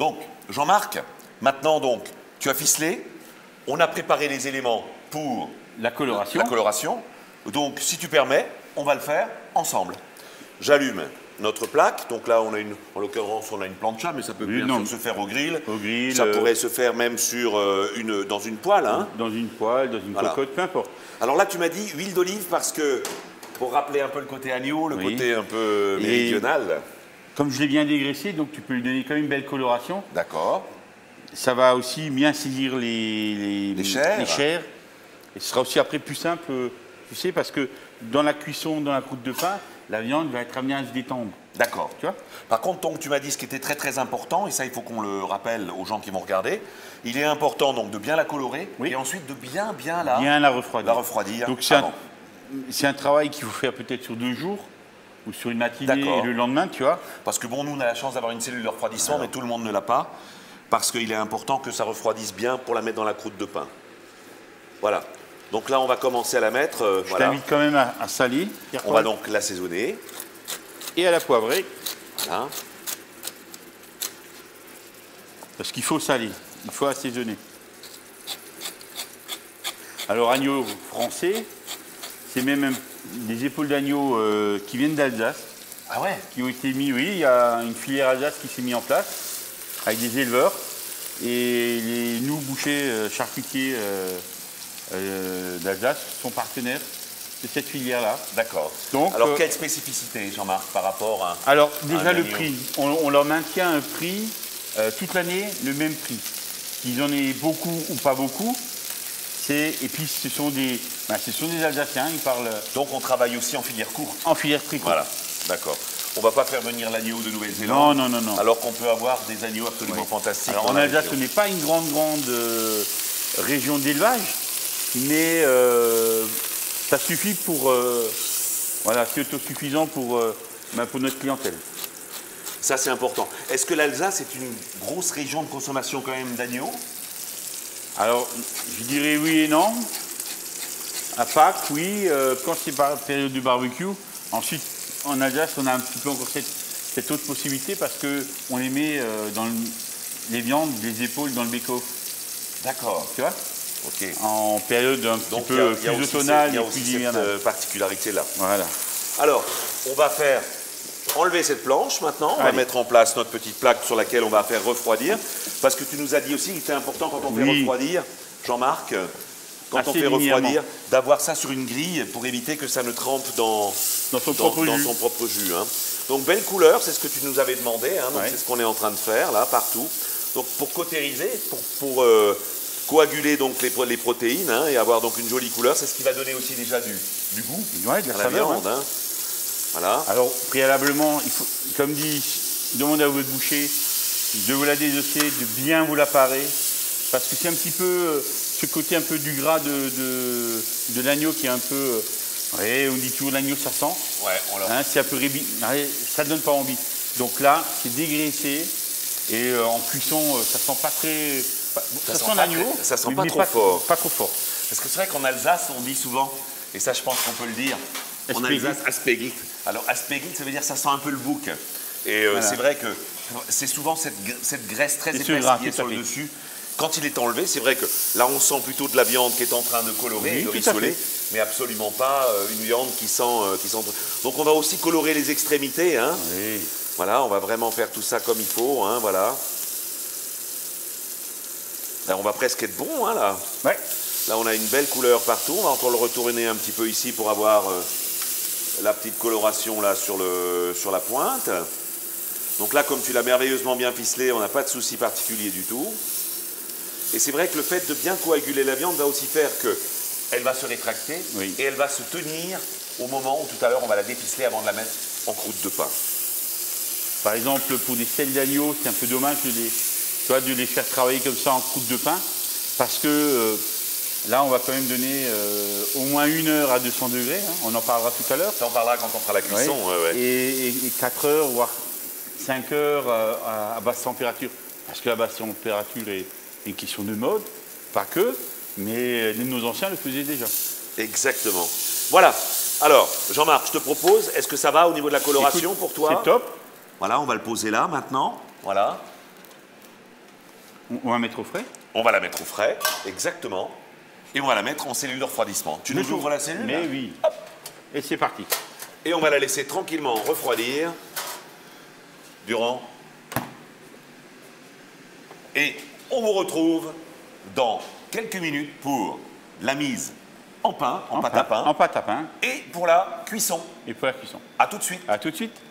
Donc, Jean-Marc, maintenant, donc, tu as ficelé. On a préparé les éléments pour la coloration. Donc, si tu permets, on va le faire ensemble. J'allume notre plaque. Donc là, on a une, en l'occurrence, on a une plancha, mais ça peut se faire au grill. Ça pourrait se faire même sur dans une poêle. Hein. Dans une poêle, dans une cocotte, peu importe. Alors là, tu m'as dit huile d'olive parce que, pour rappeler un peu le côté agneau, le côté un peu méridional. Comme je l'ai bien dégraissé, donc tu peux lui donner quand même une belle coloration. D'accord. Ça va aussi bien saisir les chairs. Et ce sera aussi après plus simple, tu sais, parce que dans la cuisson, dans la croûte de pain, la viande va être amenée à se détendre. D'accord. Tu vois ? Par contre, donc, tu m'as dit ce qui était très très important, et ça il faut qu'on le rappelle aux gens qui vont regarder, il est important donc de bien la colorer, et ensuite de bien la refroidir. Donc c'est un travail qu'il faut faire peut-être sur 2 jours, ou sur une matinée et le lendemain, tu vois. Parce que bon, nous on a la chance d'avoir une cellule de refroidissement, mais tout le monde ne l'a pas, parce qu'il est important que ça refroidisse bien pour la mettre dans la croûte de pain. Voilà. Donc là, on va commencer à la mettre. Je t'invite quand même à salir. On va donc l'assaisonner. Et à la poivrer. Voilà. Parce qu'il faut salir, il faut assaisonner. Alors, agneau français, c'est même des épaules d'agneau qui viennent d'Alsace. Ah ouais? Qui ont été mis, il y a une filière Alsace qui s'est mise en place avec des éleveurs. Et nous, bouchers, charcutiers, d'Alsace sont partenaires de cette filière-là. D'accord. Alors, quelle spécificité, Jean-Marc, par rapport à... Alors, déjà le prix. On leur maintient un prix, toute l'année, le même prix. Qu'ils en aient beaucoup ou pas beaucoup. Et puis, ce sont des Alsaciens, ils parlent... Donc, on travaille aussi en filière courte. En filière très courte. Voilà, d'accord. On ne va pas faire venir l'agneau de Nouvelle-Zélande. Non, non, non, non. Alors qu'on peut avoir des agneaux absolument fantastiques. Alors, en Alsace, ce n'est pas une grande région d'élevage. Mais ça suffit pour... voilà, c'est autosuffisant pour notre clientèle. Ça, c'est important. Est-ce que l'Alsace est une grosse région de consommation quand même d'agneaux? Alors, je dirais oui et non. À Pâques, oui. Quand c'est par période de barbecue. Ensuite, en Alsace, on a un petit peu encore cette autre possibilité parce qu'on les met dans les viandes, les épaules dans le bake-off. D'accord. Tu vois? Okay. En période un petit peu plus automnale et plus hivernale. Il y a aussi cette particularité là. Voilà. Alors, on va faire enlever cette planche maintenant. On va mettre en place notre petite plaque sur laquelle on va faire refroidir. Parce que tu nous as dit aussi qu'il était important quand on fait refroidir, Jean-Marc, quand on fait refroidir, d'avoir ça sur une grille pour éviter que ça ne trempe dans son propre jus. Hein. Donc, belle couleur, c'est ce que tu nous avais demandé. Hein. C'est ce qu'on est en train de faire là, partout. Donc, pour cautériser, pour coaguler donc les protéines et avoir donc une jolie couleur, c'est ce qui va donner aussi déjà du goût de la viande. Hein. Voilà. Alors préalablement, il faut, comme dit, demandez à votre boucher de vous la désosser, de bien vous la parer, parce que c'est un petit peu ce côté un peu du gras de l'agneau qui est un peu, on dit toujours l'agneau ça sent, c'est un peu rébit, ça donne pas envie. Donc là, c'est dégraissé et en cuisson, ça sent pas très... Ça sent l'agneau, ça sent pas trop fort. Parce que c'est vrai qu'en Alsace, on dit souvent, et ça je pense qu'on peut le dire, en Alsace, Aspergit. Alors Aspergit, ça veut dire ça sent un peu le bouc. Et c'est vrai que c'est souvent cette graisse très épaisse qui est sur le dessus. Quand il est enlevé, c'est vrai que là on sent plutôt de la viande qui est en train de colorer, de rissoler, mais absolument pas une viande qui sent... Donc on va aussi colorer les extrémités. Hein. Oui. Voilà, on va vraiment faire tout ça comme il faut. Hein, voilà. Là, on va presque être bon, hein, là. Ouais. Là, on a une belle couleur partout. On va encore le retourner un petit peu ici pour avoir la petite coloration là sur la pointe. Donc là, comme tu l'as merveilleusement bien ficelé, on n'a pas de souci particulier du tout. Et c'est vrai que le fait de bien coaguler la viande va aussi faire qu'elle va se rétracter et elle va se tenir au moment où tout à l'heure, on va la déficeler avant de la mettre en croûte de pain. Par exemple, pour des selles d'agneau, c'est un peu dommage de les faire travailler comme ça en croûte de pain, parce que là, on va quand même donner au moins 1 heure à 200 degrés. Hein, on en parlera tout à l'heure. On en parlera quand on fera la cuisson. Ouais. Et 4 heures, voire 5 heures à basse température. Parce que la basse température est une question de mode, pas que, mais nos anciens le faisaient déjà. Exactement. Voilà. Alors, Jean-Marc, je te propose, est-ce que ça va au niveau de la coloration pour toi? C'est top. Voilà, on va le poser là maintenant. Voilà. On va la mettre au frais. On va la mettre au frais, exactement. Et on va la mettre en cellule de refroidissement. Tu nous ouvres la cellule? Mais oui. Hop. Et c'est parti. Et on va la laisser tranquillement refroidir durant... Et on vous retrouve dans quelques minutes pour la mise en pâte à pain. Et pour la cuisson. À tout de suite. À tout de suite.